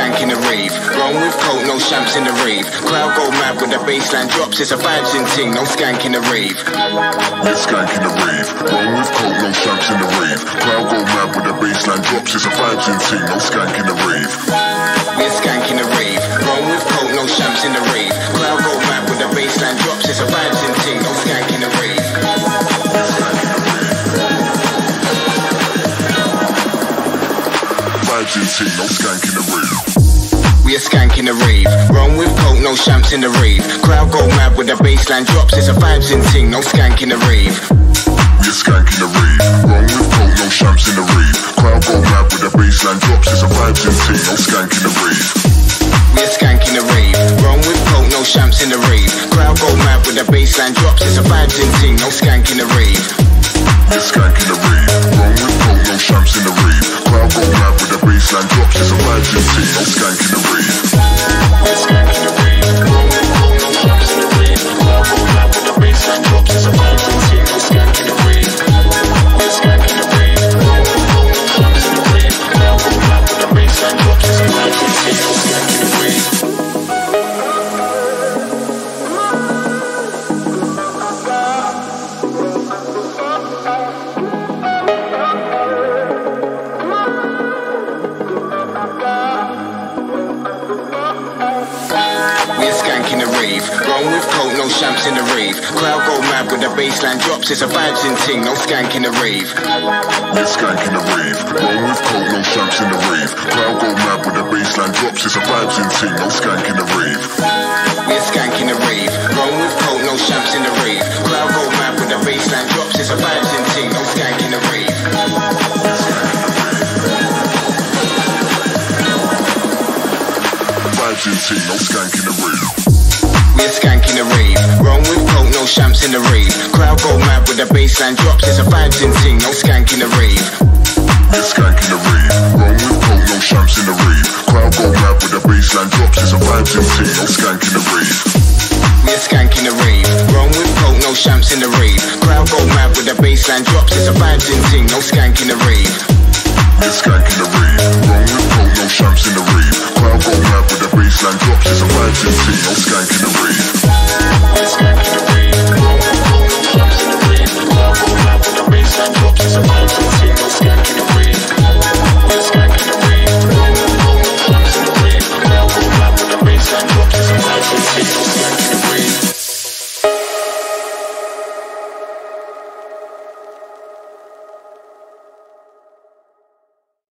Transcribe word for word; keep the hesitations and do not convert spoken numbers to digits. skank in the rave. Grown with coke, no champs in the rave. Crowd go mad when the baseline drops. It's a vibes in ting, no skank in the rave. No skank in the rave. Grown with coke, no champs in the rave. Crowd go mad when the baseline drops. It's a vibes in ting, no skank in the rave. We're skank in the rave. Grown with coke, no champs in the rave. Crowd go mad when the baseline drops. It's a vibes in ting, no skank in the rave. No skank in the rave. We are skank in the rave. Wrong with coke, no champs in the rave. Crowd go mad with the baseline drops. It's a vibes in ting, no skank in the rave. We are skank in the rave. Wrong with coke, no champs in the rave. Crowd go mad with the baseline drops. It's a vibes in ting, no skank in the rave. We are skank in the rave. Wrong with coke, no champs in the rave. Crowd go mad with the baseline drops. It's a vibes in ting, no skank in the rave. We are skank in the rave. Wrong with coke, no champs in the rave. Crowd go mad with the baseline drops. And drops is a vibes in ting, no skank in the rave. No skank in the rave. Wrong with coke, no champs in the rave. Crowd go mad with the baseline drops. It's a vibes in ting, no skank in the rave. No skank in the rave. Wrong with coke, no champs in the rave. Crowd go mad with the baseline drops. It's a vibes in ting, no skank in the rave. Champs in the rave, crowd go mad with the baseline drops. It's a vibes in ting, no skank in the rave. No skank in the rave. Roll with coke, no champs in the rave. Crowd go mad with the baseline drops. It's a vibes in ting, no skank in the rave. We're skank in the rave. Roll with coke, no champs in the rave. Crowd go mad with the baseline drops. It's a vibes in ting, no skank in the rave. Vibes in ting, no skank in the rave. We're skank in the rave. Wrong with coke, no champs in the rave. Crowd go mad with the baseline drops. It's a vibes in ting, no skank in the rave. We're skank in the rave. Wrong with coke, no champs in the rave. Crowd go mad with the baseline drops. It's a vibes in ting, no skank in the rave. We're skank in the rave. Wrong with coke, no champs in the rave. Crowd go mad with the baseline drops. It's a vibes in ting, no skank in the rave.